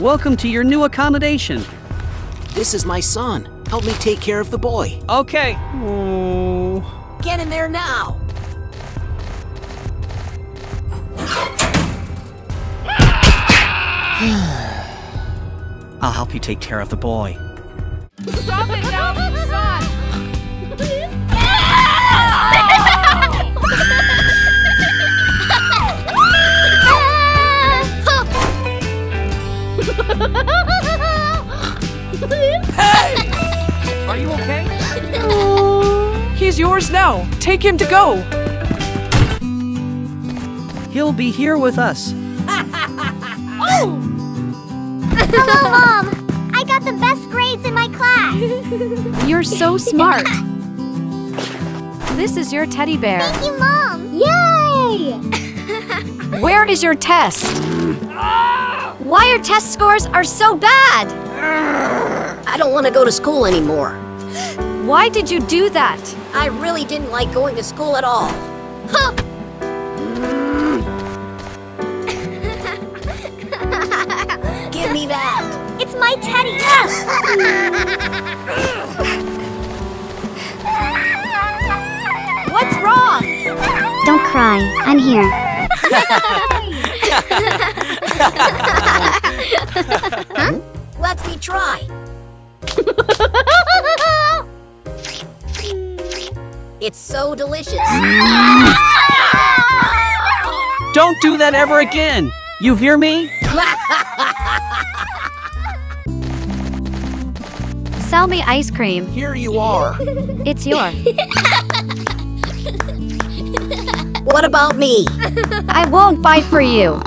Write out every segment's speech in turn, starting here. Welcome to your new accommodation. This is my son. Help me take care of the boy. Okay. Oh. Get in there now. I'll help you take care of the boy. Stop it now, son! Hey! Are you okay? He's yours now. Take him to go. He'll be here with us. Oh! Hello, Mom. I got the best grades in my class! You're so smart! This is your teddy bear! Thank you, Mom! Yay! Where is your test? Why your test scores are so bad? I don't want to go to school anymore! Why did you do that? I really didn't like going to school at all! Huh! Give me that! It's my teddy! What's wrong? Don't cry. I'm here. Huh? Let me try. It's so delicious. Don't do that ever again. You hear me? Sell me ice cream. Here you are. It's yours. What about me? I won't buy for you.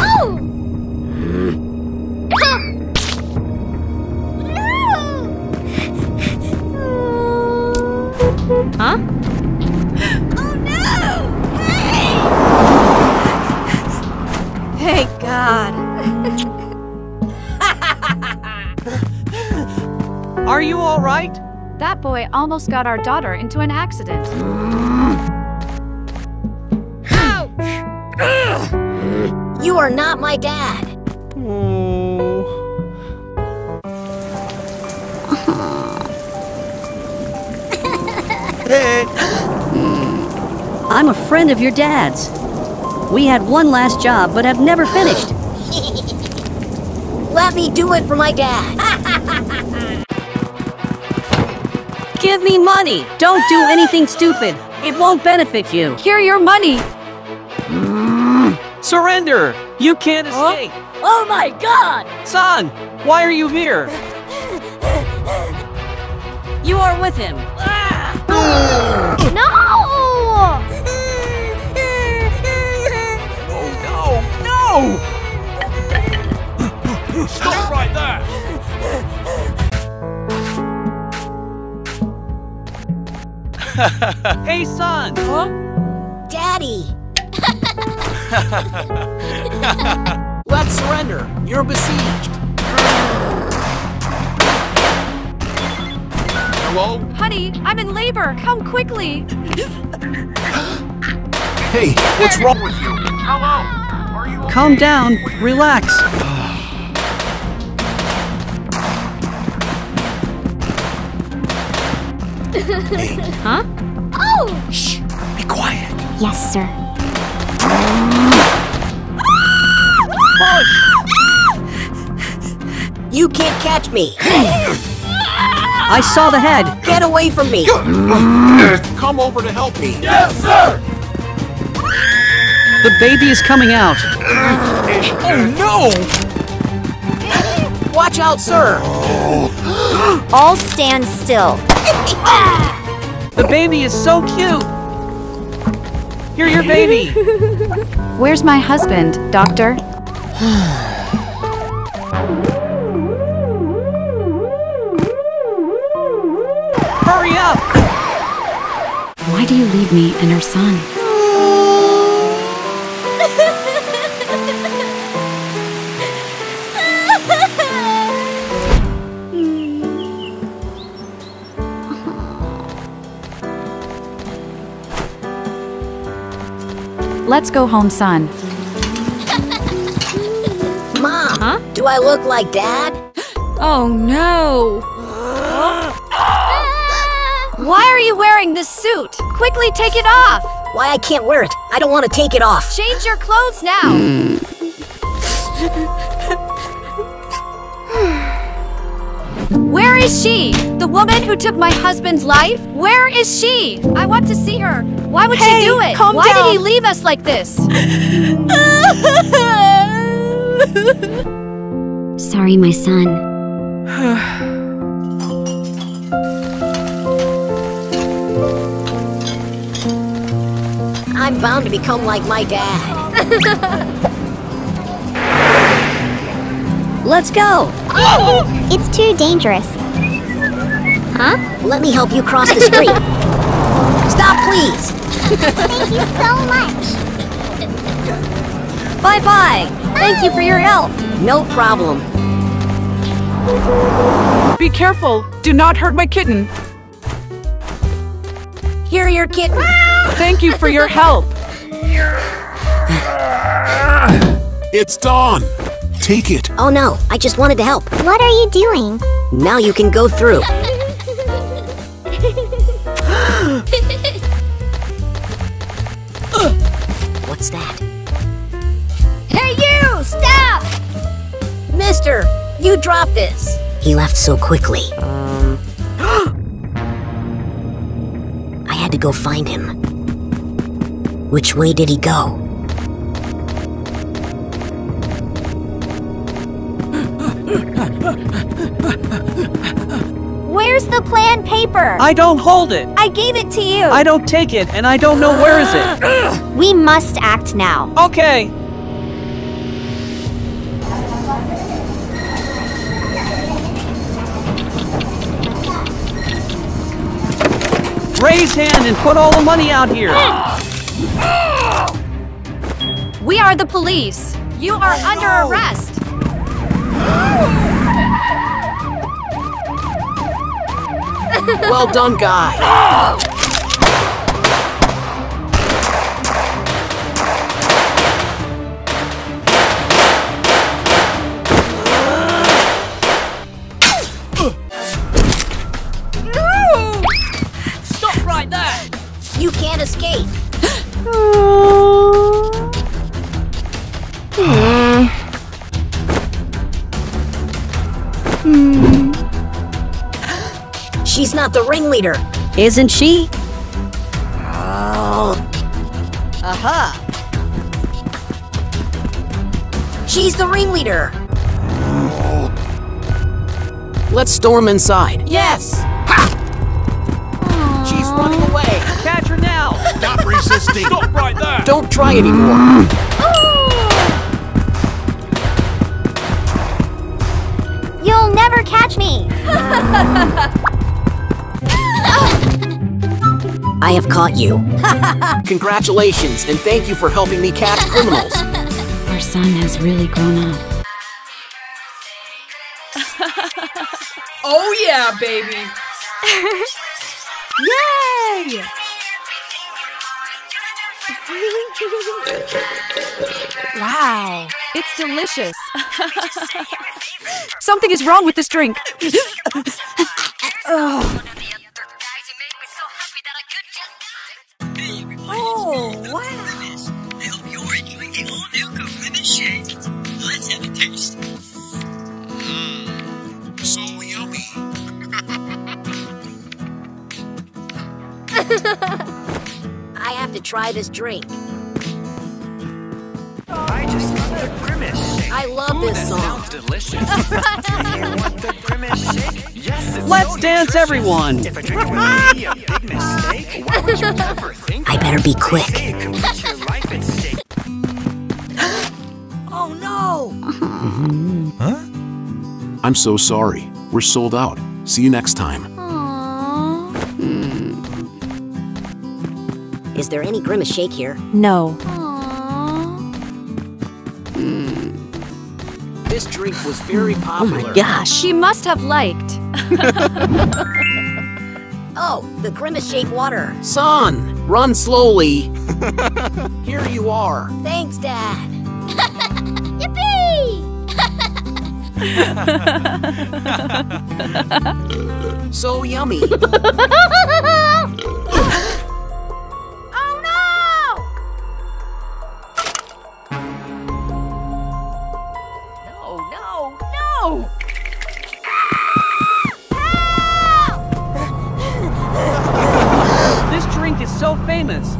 Oh! No! Huh? Thank God. Are you all right? That boy almost got our daughter into an accident. Ouch! You are not my dad. I'm a friend of your dad's. We had one last job, but have never finished. Let me do it for my dad. Give me money. Don't do anything stupid. It won't benefit you. Here, your money. Surrender. You can't escape. Oh my God. Son, why are you here? You are with him. No! Stop right there! Hey, son! Huh? Daddy! Let's surrender! You're besieged! Hello? Honey, I'm in labor! Come quickly! Hey, what's wrong with you? Hello? Calm down, relax. Huh? Oh! Shh! Be quiet. Yes, sir. Push! You can't catch me. I saw the head. Get away from me. Come over to help me. Yes, sir! The baby is coming out. Oh no! Watch out, sir! All stand still. The baby is so cute! You're your baby! Where's my husband, doctor? Hurry up! Why do you leave me and her son? Let's go home, son. Mom, huh? Do I look like Dad? Oh, no. Why are you wearing this suit? Quickly take it off. Why, I can't wear it. I don't want to take it off. Change your clothes now. Where is she? The woman who took my husband's life? Where is she? I want to see her. Why would she do it? Calm down. Why did he leave us like this? Sorry, my son. I'm bound to become like my dad. Let's go! It's too dangerous. Huh? Let me help you cross the street. Stop, please! Thank you so much! Bye-bye! Thank you for your help! No problem. Be careful! Do not hurt my kitten! Here are your kitten! Thank you for your help. It's Dawn. Take it. Oh no, I just wanted to help. What are you doing? Now you can go through. What's that? Hey you, stop! Mister, you dropped this. He left so quickly. I had to go find him. Which way did he go? Where's the plan paper? I don't hold it. I gave it to you. I don't take it, and I don't know where is it. We must act now. Okay. Raise hand and put all the money out here. We are the police. You are under arrest. Well done, guy. Stop right there. You can't escape. She's not the ringleader. Isn't she? Aha! She's the ringleader. Let's storm inside. Yes! Ha! She's running away. Catch her now. Stop resisting. Stop right there. Don't try anymore. You'll never catch me. I have caught you. Congratulations, and thank you for helping me catch criminals. Our son has really grown up. Oh yeah, baby! Yay! Wow, it's delicious. Something is wrong with this drink. Oh. Oh, wow. I hope you're enjoying the all-new coconut shake. Let's have a taste. So yummy. I have to try this drink. I just got the Grimace shake. I love this song. Sounds delicious. Do you want the Grimace shake? Yes, it's Let's so dance, everyone. If a drink would be a big mistake, why would you ever think? I better be quick. Oh no! Huh? I'm so sorry. We're sold out. See you next time. Aww. Is there any Grimace shake here? No. This drink was very popular. Oh my gosh, she must have liked. Oh, the Grimace shake water. Son! Run slowly. Here you are. Thanks, Dad. Yippee! So yummy.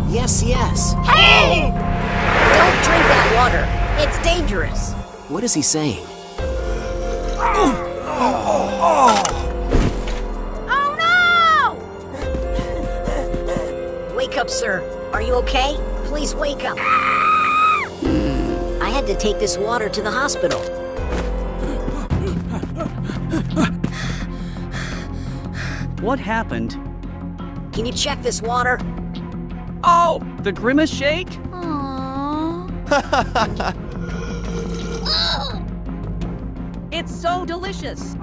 Yes, yes. Hey! Don't drink that water. It's dangerous. What is he saying? Oh no! Wake up, sir. Are you okay? Please wake up. I had to take this water to the hospital. What happened? Can you check this water? Oh, the Grimace Shake? Aww. It's so delicious.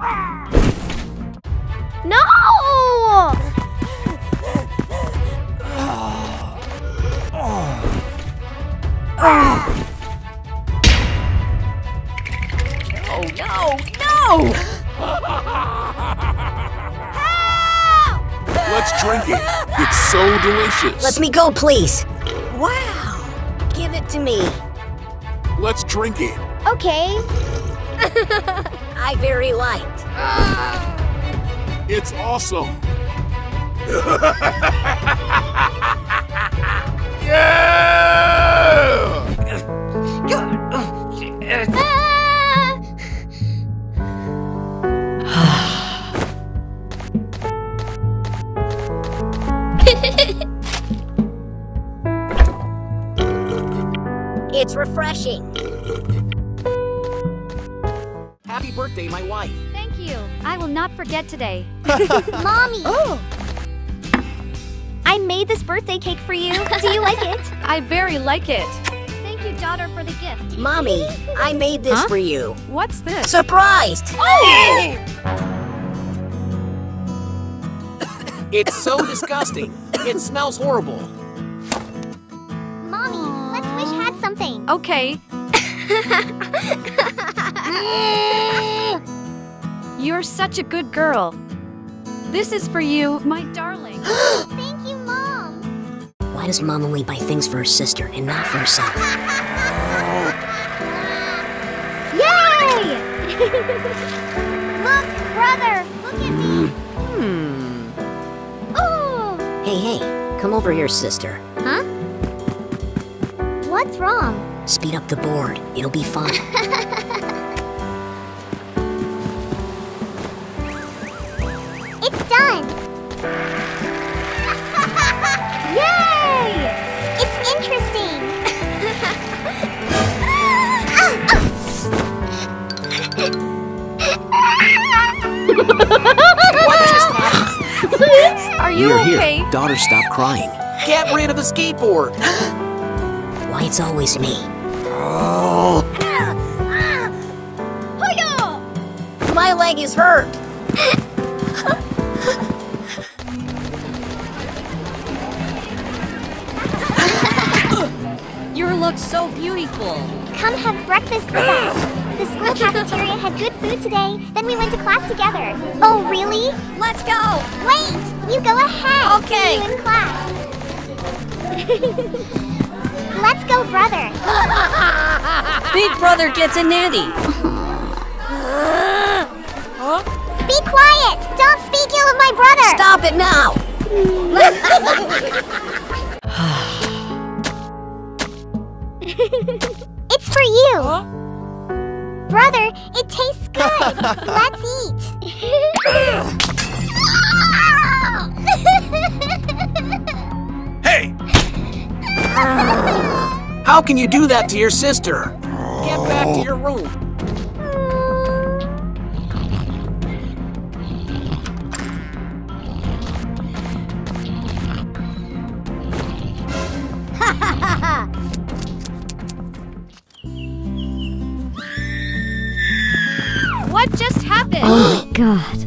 No! Oh, no, no! Help! Let's drink it. It's so delicious. Let me go, please. Wow. Give it to me. Let's drink it. Okay. I very liked. It's awesome. Yeah! It's refreshing. Happy birthday, my wife. Thank you. I will not forget today. Mommy! Oh. I made this birthday cake for you. Do you like it? I very like it. Thank you, daughter, for the gift. Mommy, I made this for you. What's this? Surprised! Oh! It's so disgusting. It smells horrible. Something. Okay. You're such a good girl. This is for you, my darling. Thank you, Mom. Why does Mom only buy things for her sister and not for herself? Yay! Look, brother, look at me. Ooh. Hey, hey, come over here, sister. Huh? What's wrong? Speed up the board. It'll be fun. It's done! Yay! It's interesting! Are you okay? Here. Daughter, stop crying. Get rid of the skateboard! Why it's always me. Oh. My leg is hurt. You look so beautiful. Come have breakfast with us. The school cafeteria had good food today, then we went to class together. Oh, really? Let's go. Wait, you go ahead. Okay. See you in class. Let's go, brother. Big brother gets a natty. Huh? Be quiet! Don't speak ill of my brother! Stop it now! It's for you. Huh? Brother, it tastes good. Let's eat. Hey! How can you do that to your sister? Get back to your room. What just happened? Oh my God.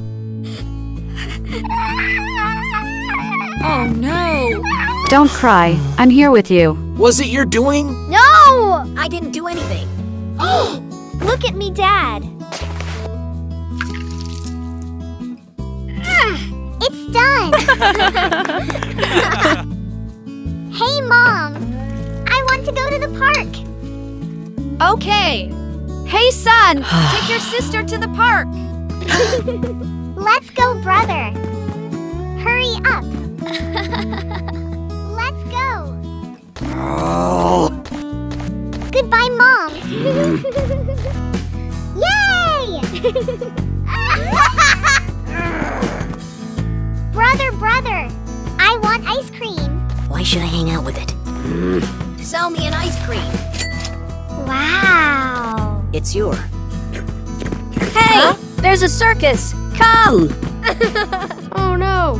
Oh no. Don't cry. I'm here with you. Was it your doing? No! I didn't do anything. Look at me, Dad. It's done. Hey, Mom. I want to go to the park. Okay. Hey, son. Take your sister to the park. Let's go, brother. Hurry up. Let's go. Goodbye, Mom. Yay! Brother, I want ice cream. Why should I hang out with it? Sell me an ice cream. Wow. It's yours. Hey, there's a circus. Come. Oh no.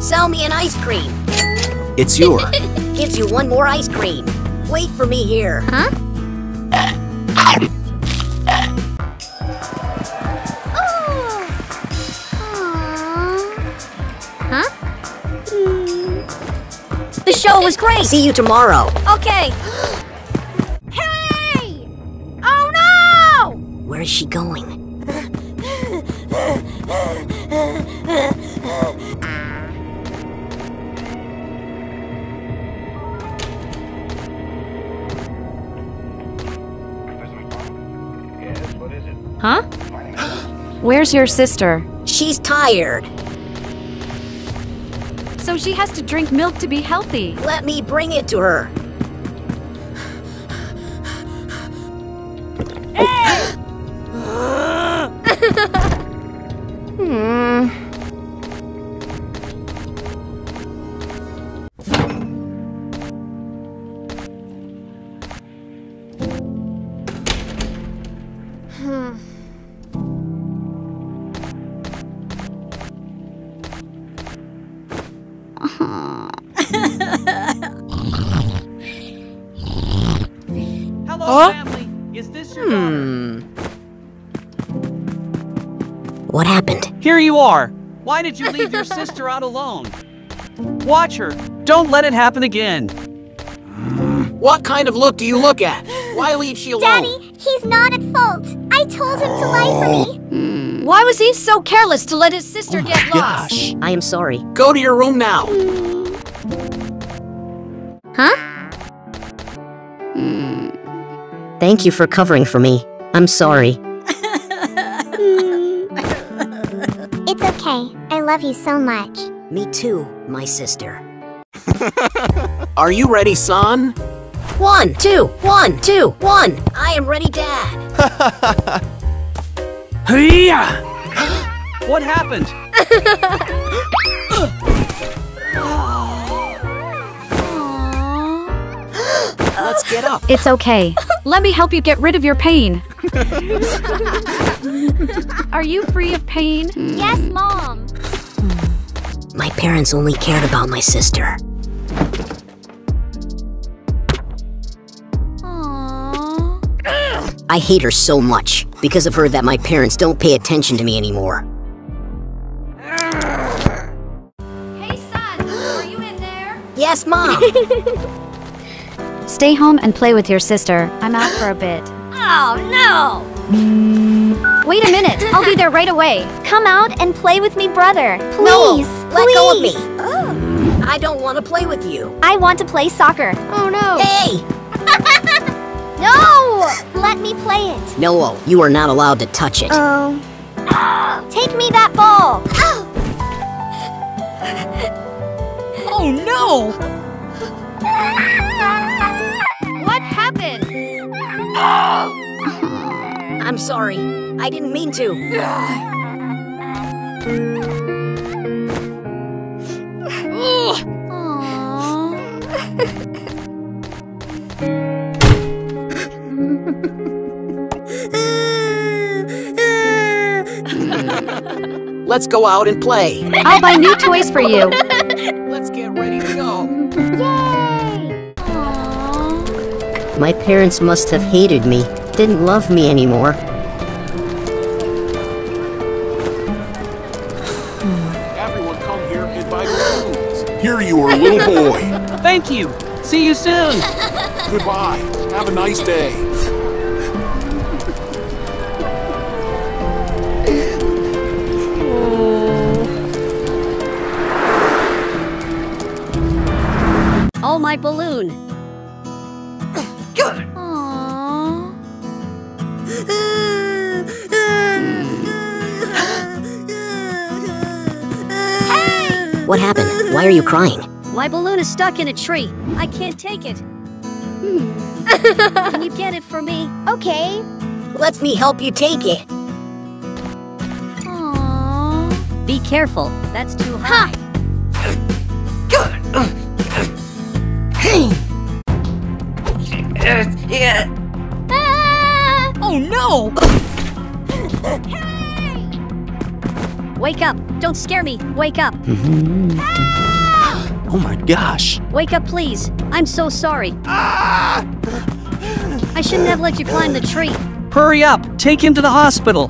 Sell me an ice cream. It's yours. Gives you one more ice cream. Wait for me here. The show was great. See you tomorrow. Okay. Hey! Oh no! Where is she going? Where's your sister? She's tired. So she has to drink milk to be healthy. Let me bring it to her. Hey! Hello, family. Is this your daughter? What happened? Here you are. Why did you leave your sister out alone? Watch her. Don't let it happen again. What kind of look do you look at? Why leave she alone? Daddy, he's not at fault. I told him to lie for me. Why was he so careless to let his sister get lost? Gosh. I am sorry. Go to your room now. Thank you for covering for me. I'm sorry. It's okay. I love you so much. Me too, my sister. Are you ready, son? 1, 2, 1, 2, 1. I am ready, Dad. What happened? Let's get up. It's okay. Let me help you get rid of your pain. Are you free of pain? Yes, Mom. My parents only cared about my sister. I hate her so much because of her that my parents don't pay attention to me anymore. Hey, son, are you in there? Yes, Mom. Stay home and play with your sister. I'm out for a bit. Oh, no! Wait a minute. I'll be there right away. Come out and play with me, brother. Please. No, let go of me. Oh. I don't want to play with you. I want to play soccer. Oh, no. Hey! No! Let me play it. No, you are not allowed to touch it. Oh. Take me that ball. Oh, oh no! What happened? I'm sorry. I didn't mean to. Let's go out and play. I'll buy new toys for you. Let's get ready to go. Yay! My parents must have hated me, didn't love me anymore. Everyone come here and for a little boy. Thank you. See you soon. Goodbye. Have a nice day. Oh, my balloon. Aww. What happened? Why are you crying? My balloon is stuck in a tree. I can't take it. Can you get it for me? Okay. Let me help you take it. Aww. Be careful. That's too high. Ha! Yeah. Ah! Oh no! Hey! Wake up! Don't scare me! Wake up! Ah! Oh my gosh! Wake up, please! I'm so sorry. Ah! I shouldn't have let you climb the tree. Hurry up! Take him to the hospital.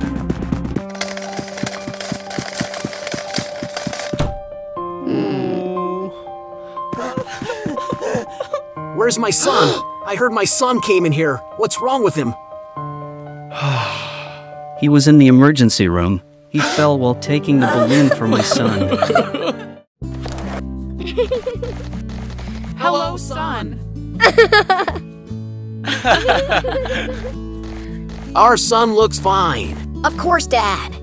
Where's my son? I heard my son came in here. What's wrong with him? He was in the emergency room. He fell while taking the balloon for my son. Hello, son. Our son looks fine. Of course, Dad.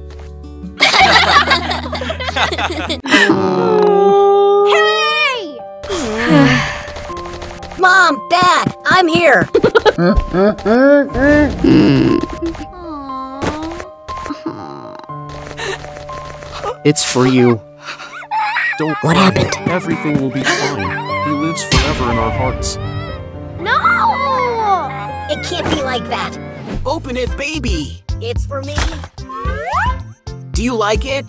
Hey! Mom, Dad, I'm here. It's for you. Don't worry. What happened? Everything will be fine. He lives forever in our hearts. No! It can't be like that. Open it, baby. It's for me. Do you like it?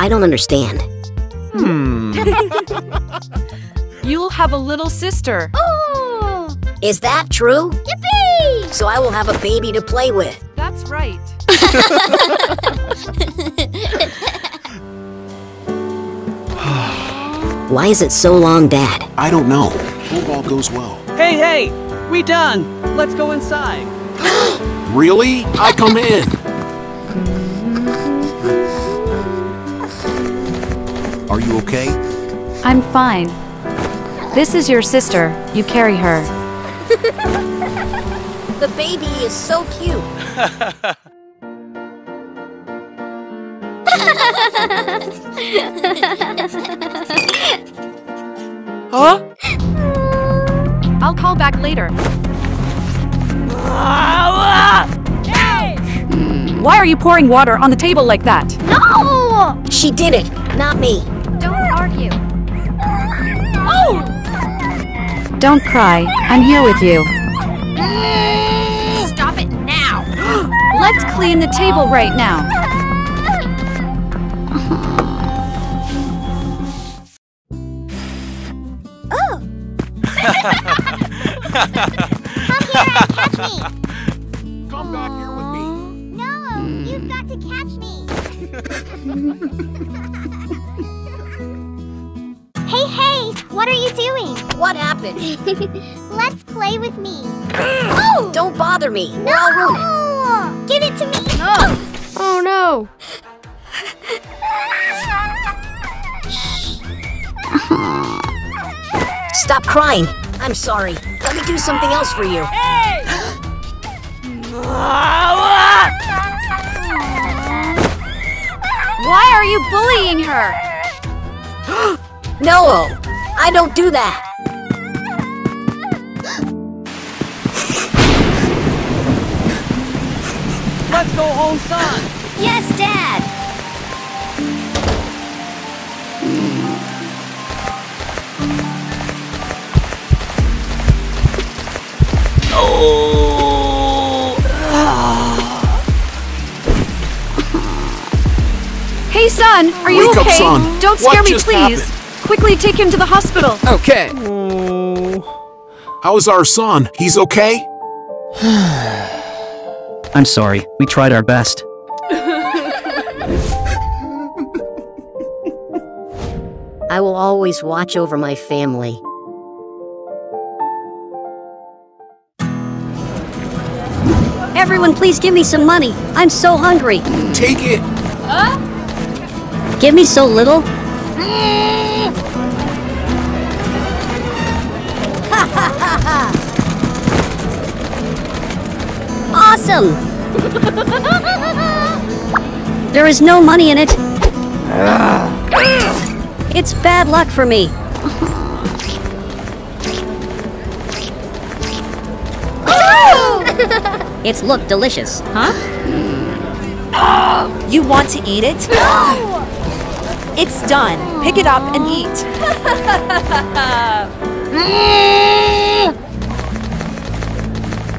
I don't understand. You'll have a little sister. Oh! Is that true? Yippee! So I will have a baby to play with. That's right. Why is it so long, Dad? I don't know. Hope all goes well. Hey, hey! We done! Let's go inside. Really? I come in. Are you okay? I'm fine. This is your sister. You carry her. The baby is so cute. Huh? I'll call back later. Why are you pouring water on the table like that? No! She did it, not me. Don't argue. Oh! Don't cry. I'm here with you. Stop it now! Let's clean the table right now. Oh! Come here and catch me! Come back here with me. No, you've got to catch me. Hey, hey! What are you doing? What happened? Let's play with me. Oh! Don't bother me. No! I'll ruin it. Give it to me. No. Oh no. Stop crying. I'm sorry. Let me do something else for you. Hey! Why are you bullying her? No, I don't do that. Let's go home, son. Yes, Dad. Oh. Hey, son. Are you okay? Wake up, son. Don't scare me, please. Happened? Quickly take him to the hospital. Okay. Oh. How's our son? He's okay? I'm sorry. We tried our best. I will always watch over my family. Everyone, please give me some money. I'm so hungry. Take it. Huh? Give me so little. Awesome. There is no money in it. It's bad luck for me. It's looked delicious, huh? You want to eat it? No! It's done. Pick it up and eat.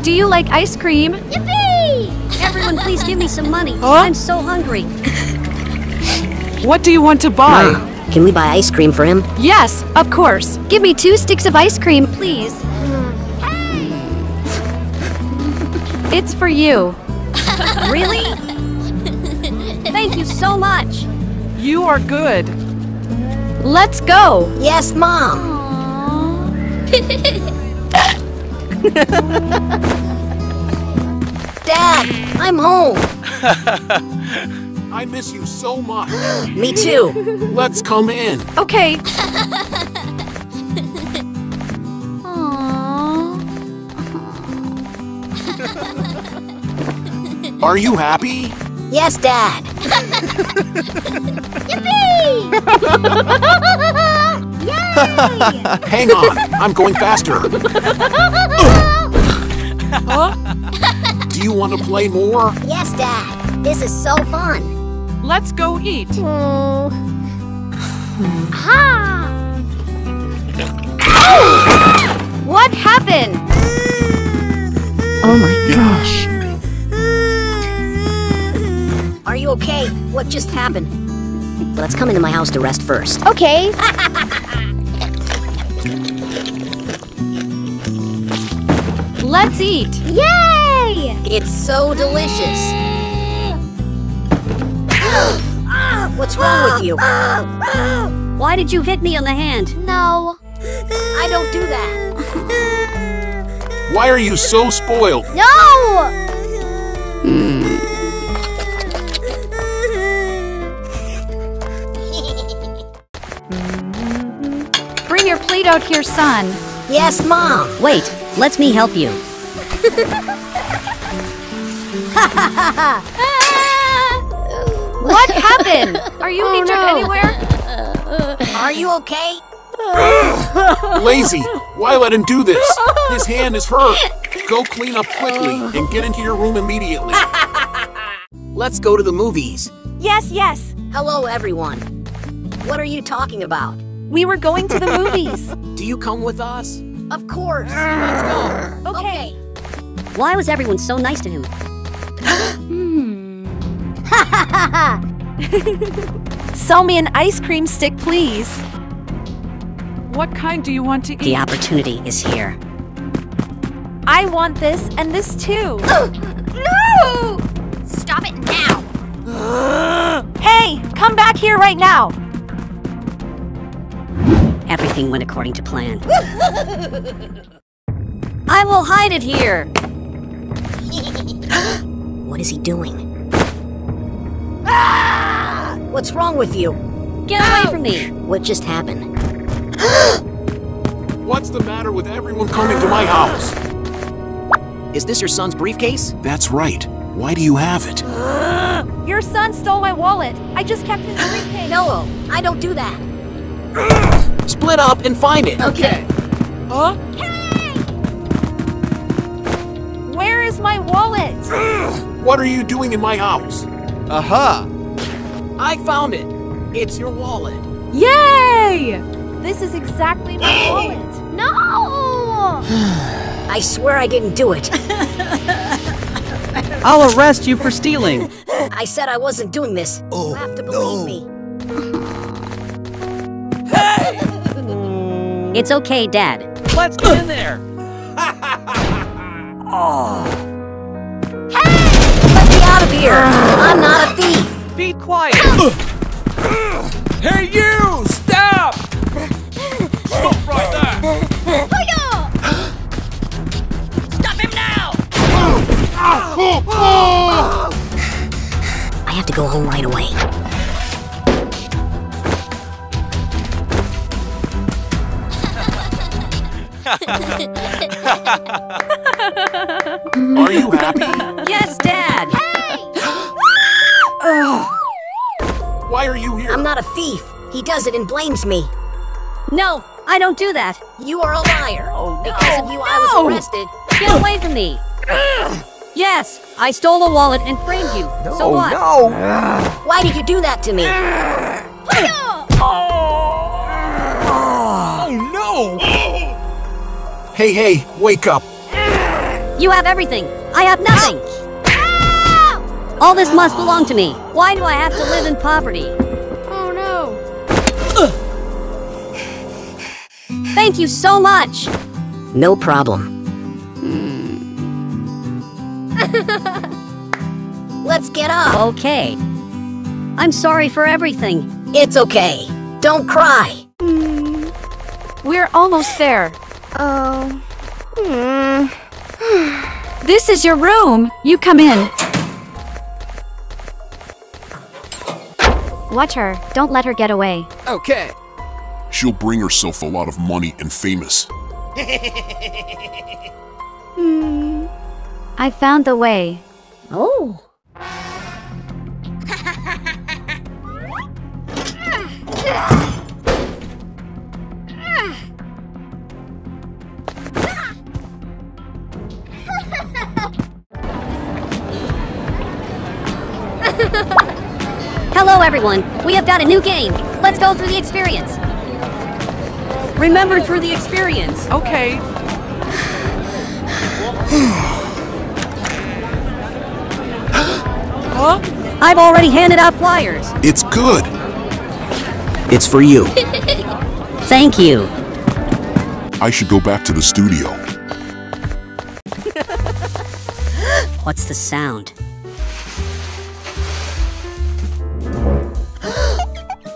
Do you like ice cream? Yippee! Everyone, please give me some money. Huh? I'm so hungry. What do you want to buy? Can we buy ice cream for him? Yes, of course. Give me 2 sticks of ice cream, please. It's for you. Really? Thank you so much. You are good. Let's go. Yes, Mom. Dad, I'm home. I miss you so much. Me too. Let's come in. Okay. Are you happy? Yes, Dad. Yippee! Yay! Hang on, I'm going faster. Do you want to play more? Yes, Dad. This is so fun. Let's go eat. What happened? Oh my gosh. Are you okay? What just happened? Let's come into my house to rest first. Okay. Let's eat. Yay! It's so delicious. What's wrong with you? Why did you hit me on the hand? No. I don't do that. Why are you so spoiled? No! Out here, son. Yes, Mom. Wait, let me help you. What happened? Are you injured anywhere? Are you okay? Lazy. Why let him do this? His hand is hurt. Go clean up quickly and get into your room immediately. Let's go to the movies. Yes, yes. Hello, everyone. What are you talking about? We were going to the movies. Do you come with us? Of course. Let's go. Okay. Why was everyone so nice to him? Sell me an ice cream stick, please. What kind do you want to eat? The opportunity is here. I want this and this too. No! Stop it now. Hey, come back here right now. Everything went according to plan. I will hide it here. What is he doing? Ah! What's wrong with you? Get away from me. What just happened? What's the matter with everyone coming to my house? Is this your son's briefcase? That's right. Why do you have it? Your son stole my wallet. I just kept his briefcase. No, I don't do that. Split up and find it. Okay. Huh? Hey! Where is my wallet? What are you doing in my house? Aha! I found it. It's your wallet. Yay! This is exactly my wallet. No! I swear I didn't do it. I'll arrest you for stealing. I said I wasn't doing this. Oh, you have to believe me. It's okay, Dad. Let's get in there. Hey! Let me out of here. I'm not a thief. Be quiet. Hey, you! Stop! right away. Are you happy? Yes, Dad! Hey! Why are you here? I'm not a thief. He does it and blames me. No, I don't do that. You are a liar. Oh, no. Because of you, I was arrested. Get away from me. Yes, I stole a wallet and framed you. No, so what? No. Why did you do that to me? Oh, no. Hey, hey, wake up. You have everything. I have nothing. All this must belong to me. Why do I have to live in poverty? Oh, no. Thank you so much. No problem. Let's get up. Okay. I'm sorry for everything. It's okay. Don't cry. We're almost there. Oh. This is your room. You come in. Watch her. Don't let her get away. Okay. She'll bring herself a lot of money and famous. I found the way. Oh. Hello, everyone. We have got a new game. Let's go through the experience. Remember, through the experience. Okay. Huh? I've already handed out flyers. It's good. It's for you. Thank you. I should go back to the studio. What's the sound?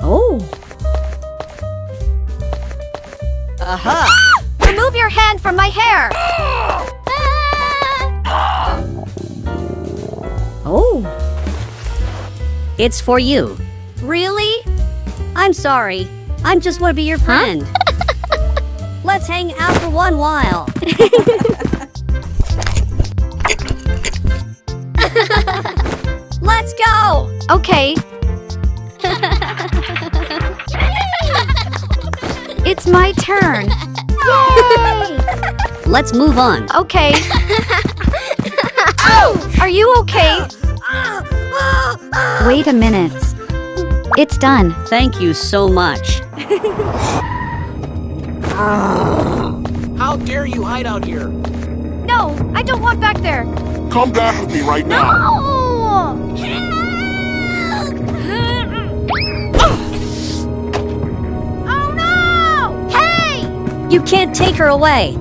Oh. Aha. Ah! Remove your hand from my hair. Ah! Oh. It's for you. Really? I'm sorry. I'm just want to be your friend. Huh? Let's hang out for one while. Let's go! Okay. It's my turn. Yay! Let's move on. Okay. Oh! Are you okay? Wait a minute. It's done. Thank you so much. How dare you hide out here? No, I don't want back there. Come back with me right now. No! Oh no! Hey! You can't take her away.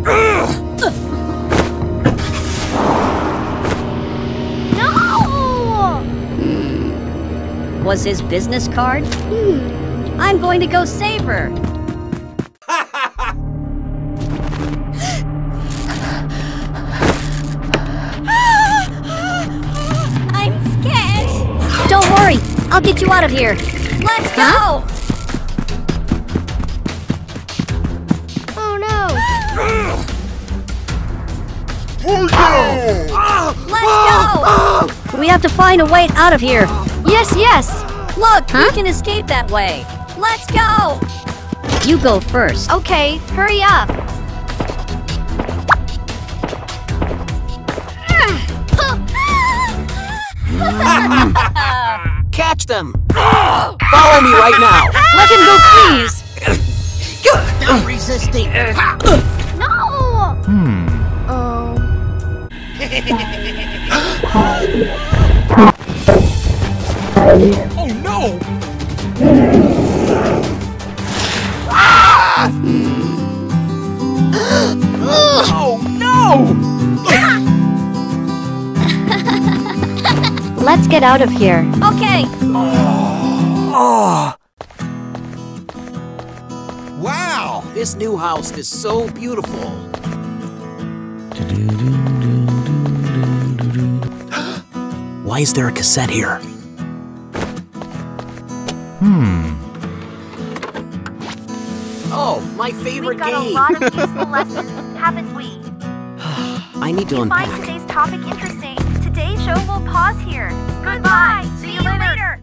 Was his business card? I'm going to go save her. I'm scared. Don't worry, I'll get you out of here. Let's go. Oh no. Let's go. We have to find a way out of here. Yes, yes! Look, we can escape that way. Let's go! You go first. Okay, hurry up. Catch them! Follow me right now! Let him go, please! Stop resisting! No! Oh no! Ah! Oh no! Let's get out of here. Okay. Wow! This new house is so beautiful. Why is there a cassette here? Oh, my favorite game! We got a lot of useful lessons, haven't we? I need to unpack. Find today's topic interesting. Today's show will pause here. Goodbye! See you later!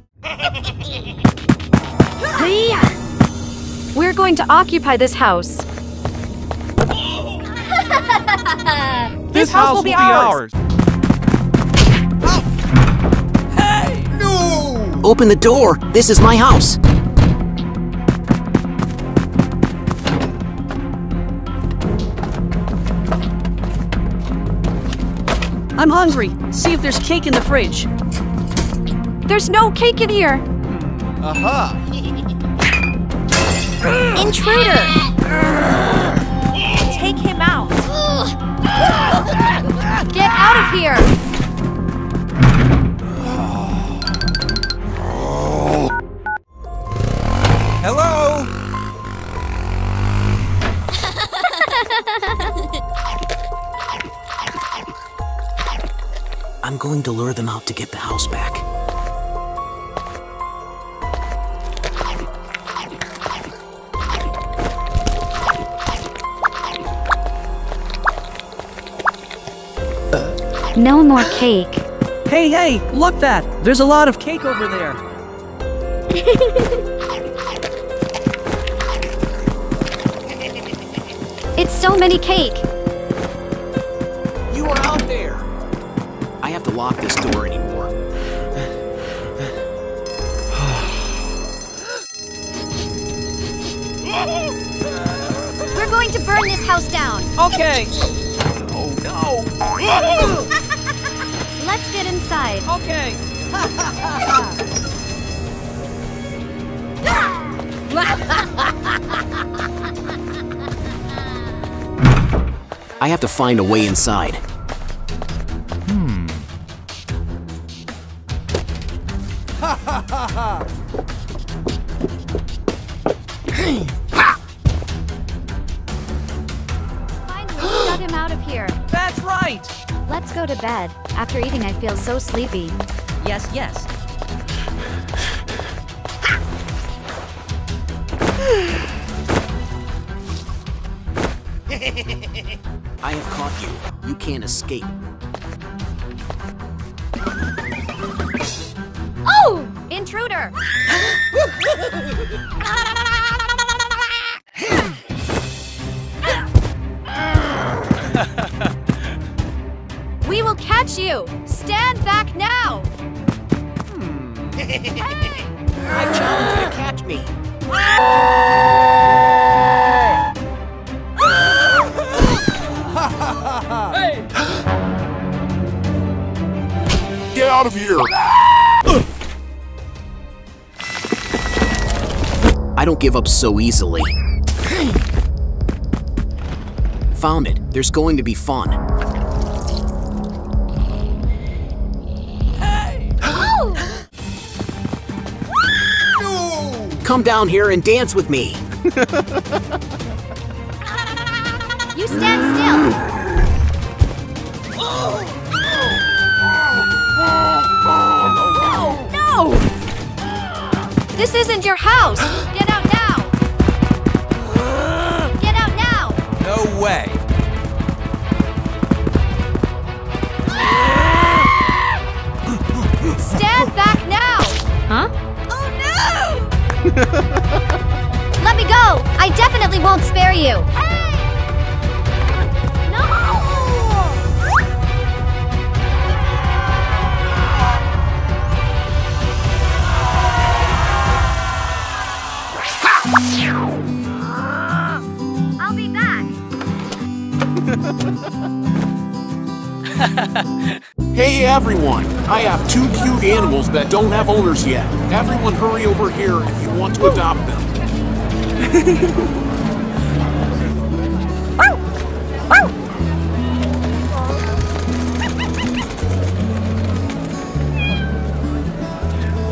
We're going to occupy this house. This house will be ours! Hey! No! Open the door! This is my house! I'm hungry. See if there's cake in the fridge. There's no cake in here! Intruder! Take him out! Get out of here! Hello? I'm going to lure them out to get the house back. No more cake. Hey, hey, look that! There's a lot of cake over there! It's so many cake! You are out there! I have to lock this door anymore. We're going to burn this house down! Okay! Oh no! Let's get inside. Okay. I have to find a way inside. Finally, we got him out of here. That's right. Let's go to bed. After eating, I feel so sleepy. Yes, yes. I have caught you. You can't escape. Oh! Intruder! We will catch you! Stand back now! Hey! I challenge you to catch me! Hey! Get out of here! I don't give up so easily. Found it. There's going to be fun. Come down here and dance with me. You stand still. No! This isn't your house. Get out now. Get out now. No way. Stand back now. Huh? Oh no! Let me go! I definitely won't spare you! Hey! No! I'll be back! Hey everyone! I have two cute animals that don't have owners yet. Everyone hurry over here if you want to adopt them.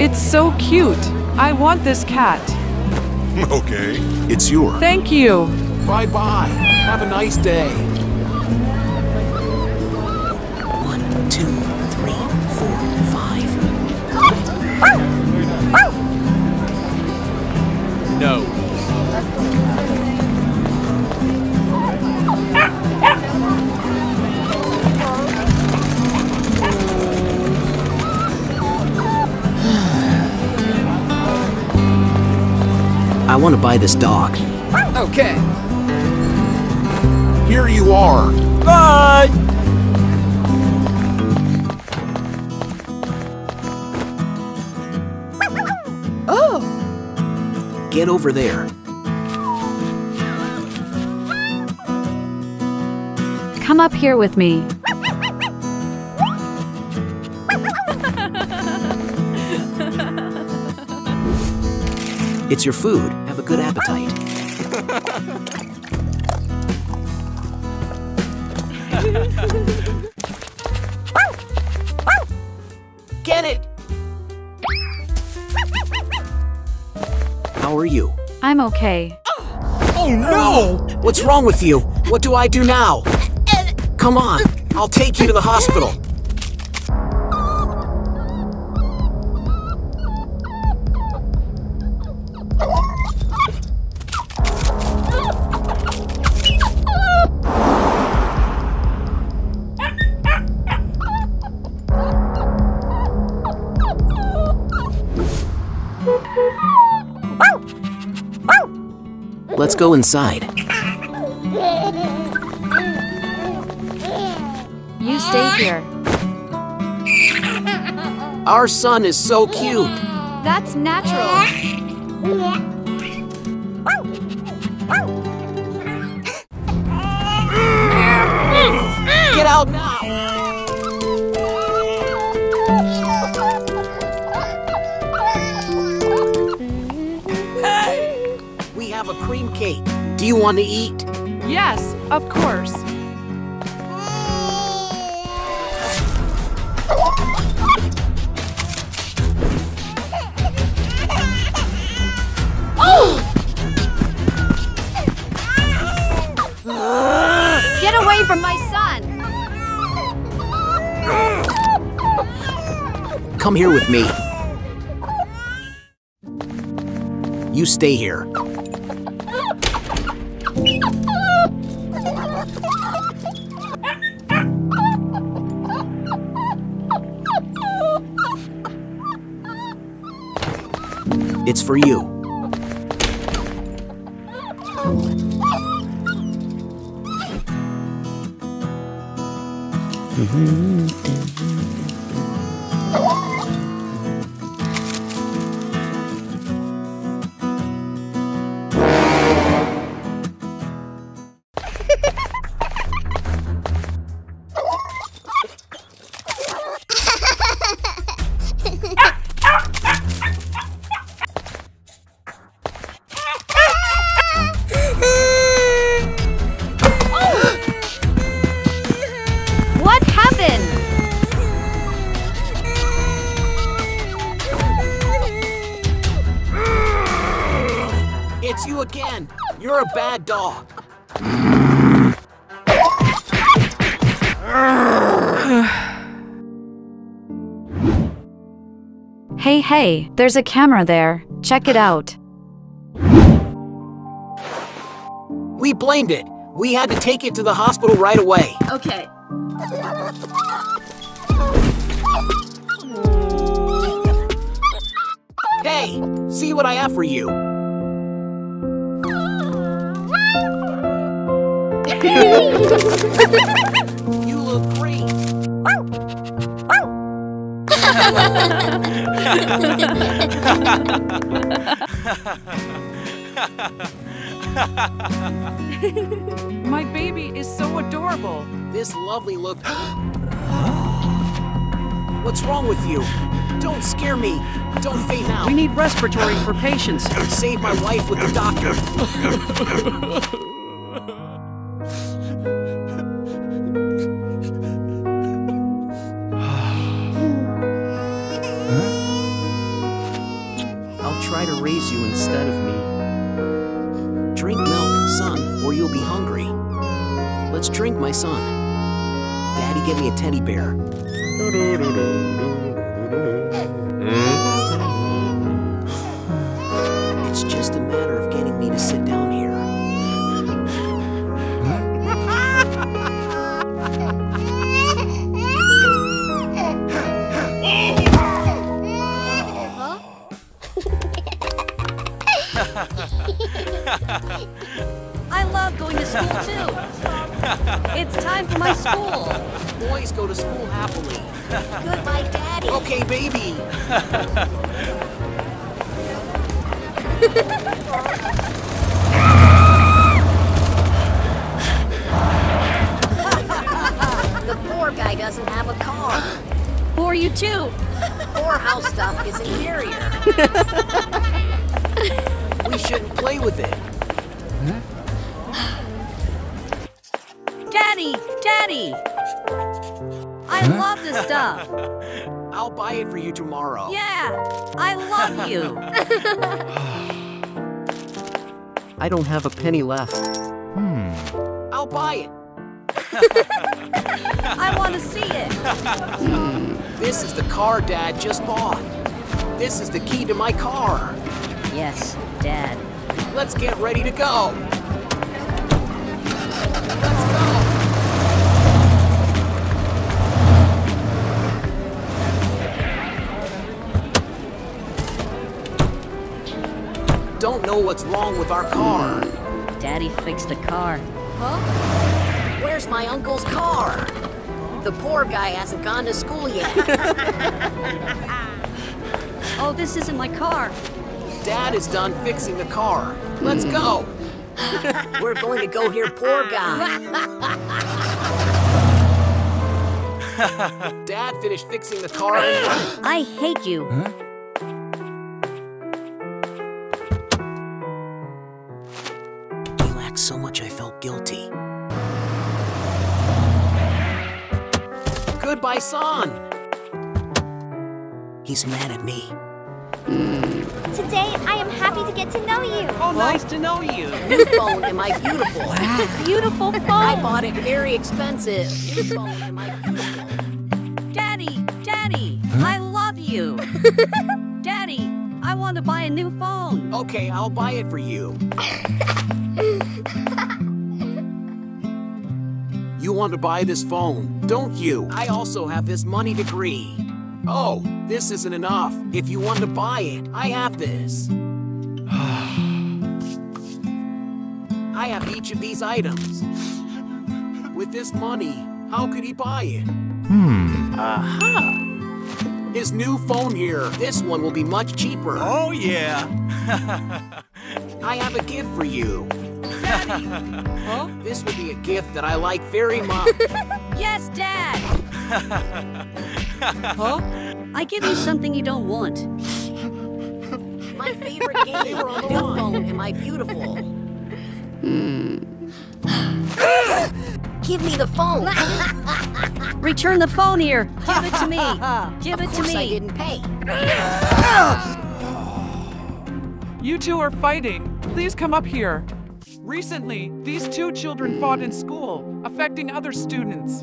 It's so cute. I want this cat. Okay, it's yours. Thank you. Bye-bye. Have a nice day. 1, 2, 3, 4, 5. by this dog. Okay. Here you are. Bye! Oh! Get over there. Come up here with me. It's your food. Have a good appetite. Get it! How are you? I'm okay. Oh no! What's wrong with you? What do I do now? Come on, I'll take you to the hospital. Let's go inside. You stay here. Our son is so cute. That's natural. Get out now. A cream cake. Do you want to eat? Yes, of course. Oh! Get away from my son! Come here with me. You stay here. It's for you. It's you again! You're a bad dog! Hey, hey, there's a camera there. Check it out. We blamed it. We had to take it to the hospital right away. Okay. Hey, see what I have for you. You look great. My baby is so adorable. This lovely look. What's wrong with you? Don't scare me. Don't faint now. We need respiratory for patients. Save my wife with the doctor. Try to raise you instead of me. Drink milk, son, or you'll be hungry. Let's drink, my son. Daddy, get me a teddy bear. It's just a matter of getting me to sit down here. too. It's time for my school. Boys go to school happily. Good, my daddy. Okay, baby. The poor guy doesn't have a car. Or you too. Poor house stuff is inferior. We shouldn't play with it. Daddy! Daddy! I love this stuff. I'll buy it for you tomorrow. Yeah! I love you! I don't have a penny left. I'll buy it. I want to see it. This is the car Dad just bought. This is the key to my car. Yes, Dad. Let's get ready to go. Let's go. Don't know what's wrong with our car. Daddy fixed the car. Huh? Where's my uncle's car? The poor guy hasn't gone to school yet. Oh, this isn't my car. Dad is done fixing the car. Let's go. We're going to go hear poor guy. Dad finished fixing the car. I hate you. Huh? He lacked so much I felt guilty. Goodbye, son. He's mad at me. Today, I am happy to get to know you. Oh, nice to know you. New phone, am I beautiful? Wow. Beautiful phone. I bought it very expensive. New phone, am I beautiful? Daddy, Daddy, I love you. Daddy, I want to buy a new phone. Okay, I'll buy it for you. You want to buy this phone, don't you? I also have this money degree. Oh, this isn't enough. If you want to buy it, I have this. I have each of these items. With this money, how could he buy it? His new phone here. This one will be much cheaper. Oh, yeah. I have a gift for you. Daddy. Huh? This would be a gift that I like very much. Yes, Dad. Huh? I give you something you don't want. My favorite game. They were on the phone. Am I beautiful? Give me the phone. Return the phone here. Give it to me. Give it to me. Of course I didn't pay. You two are fighting. Please come up here. Recently, these two children fought in school, affecting other students.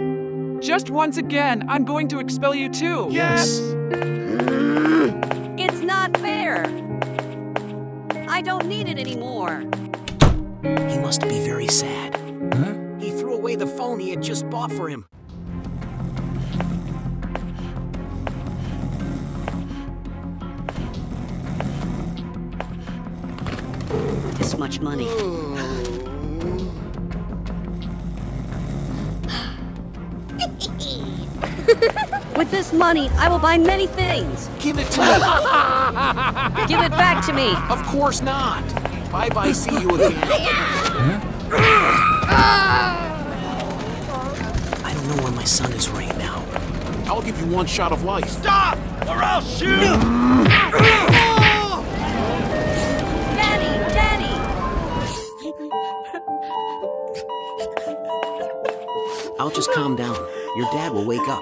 Just once again, I'm going to expel you too. Yes! It's not fair. I don't need it anymore. He must be very sad. Huh? He threw away the phone he had just bought for him. This much money. With this money, I will buy many things. Give it to me. Give it back to me. Of course not. Bye-bye, see you again. I don't know where my son is right now. I'll give you one shot of life. Stop, or I'll shoot. Daddy, Daddy. I'll just calm down. Your dad will wake up.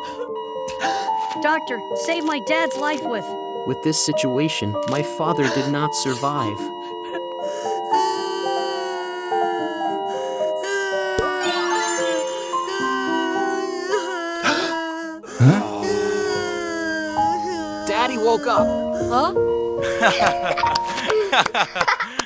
Doctor, save my dad's life with. With this situation, my father did not survive. Huh? Daddy woke up. Huh?